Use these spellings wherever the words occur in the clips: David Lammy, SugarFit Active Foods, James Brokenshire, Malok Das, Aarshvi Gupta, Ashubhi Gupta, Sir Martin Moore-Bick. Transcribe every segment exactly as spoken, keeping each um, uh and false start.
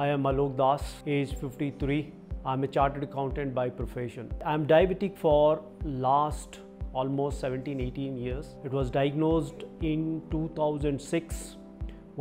I am Malok Das, age fifty-three. I'm a chartered accountant by profession. I'm diabetic for last almost seventeen, eighteen years. It was diagnosed in two thousand six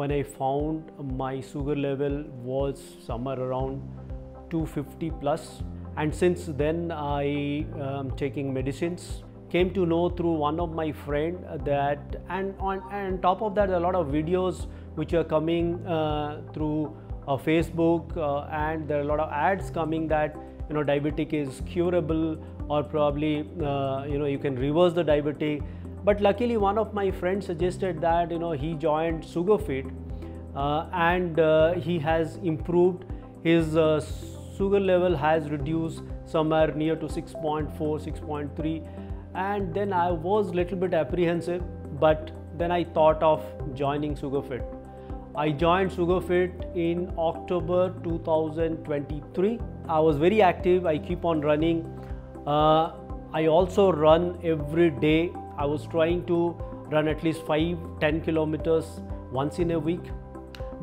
when I found my sugar level was somewhere around two fifty plus. And since then I am taking medicines. Came to know through one of my friend that, and on and top of that, a lot of videos which are coming uh, through uh, Facebook, uh, and there are a lot of ads coming that you know diabetic is curable, or probably uh, you know you can reverse the diabetic. But luckily, one of my friends suggested that you know he joined SugarFit, uh, and uh, he has improved his uh, sugar level has reduced somewhere near to six point four, six point three. And then I was little bit apprehensive, but then I thought of joining SugarFit. I joined SugarFit in October two thousand twenty-three. I was very active. I keep on running. Uh, I also run every day. I was trying to run at least five, ten kilometers once in a week,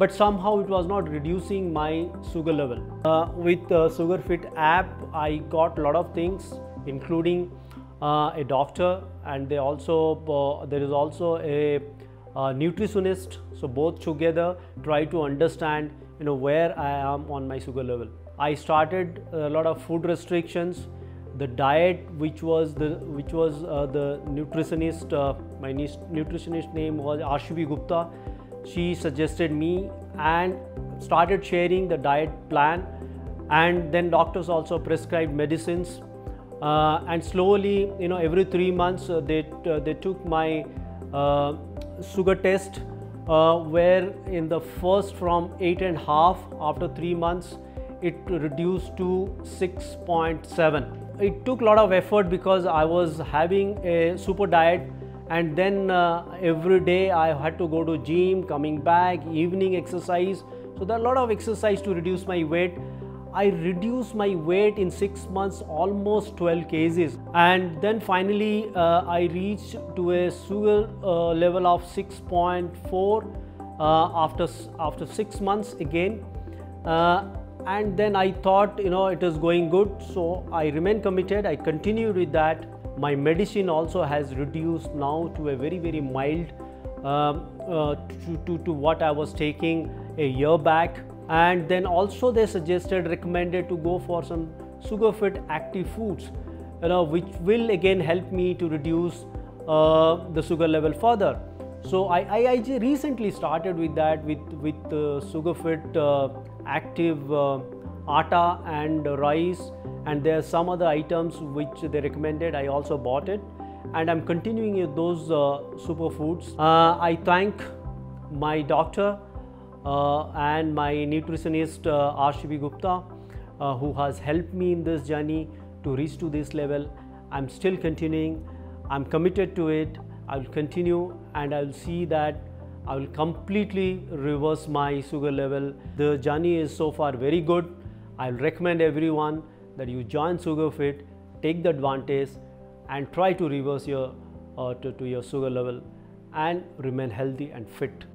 but somehow it was not reducing my sugar level. Uh, with the SugarFit app, I got a lot of things, including Uh, a doctor, and they also uh, there is also a, a nutritionist. So both together try to understand you know where I am on my sugar level. I started a lot of food restrictions. The diet which was the which was uh, the nutritionist, uh, my nutritionist name was Aarshvi Gupta. She suggested me and started sharing the diet plan, and then doctors also prescribed medicines. Uh, and slowly, you know, every three months uh, they uh, they took my uh, sugar test, uh, where in the first from eight and a half after three months, it reduced to six point seven. It took a lot of effort because I was having a super diet, and then uh, every day I had to go to gym, coming back, evening exercise. So there are a lot of exercise to reduce my weight. I reduced my weight in six months almost twelve kgs, and then finally uh, I reached to a sugar uh, level of six point four uh, after after six months again, uh, and then I thought you know it is going good, so I remain committed. I continued with that. My medicine also has reduced now to a very very mild uh, uh, to, to, to what I was taking a year back. And then also they suggested, recommended to go for some SugarFit Active Foods, you know, which will again help me to reduce uh, the sugar level further. So I, I, I recently started with that, with, with uh, SugarFit uh, Active uh, Atta and Rice, and there are some other items which they recommended. I also bought it, and I'm continuing with those uh, superfoods. Uh, I thank my doctor Uh, and my nutritionist uh, Ashubhi Gupta, uh, who has helped me in this journey to reach to this level. I'm still continuing. I'm committed to it. I will continue, and I will see that I will completely reverse my sugar level. The journey is so far very good. I'll recommend everyone that you join SugarFit, take the advantage, and try to reverse your uh, to, to your sugar level, and remain healthy and fit.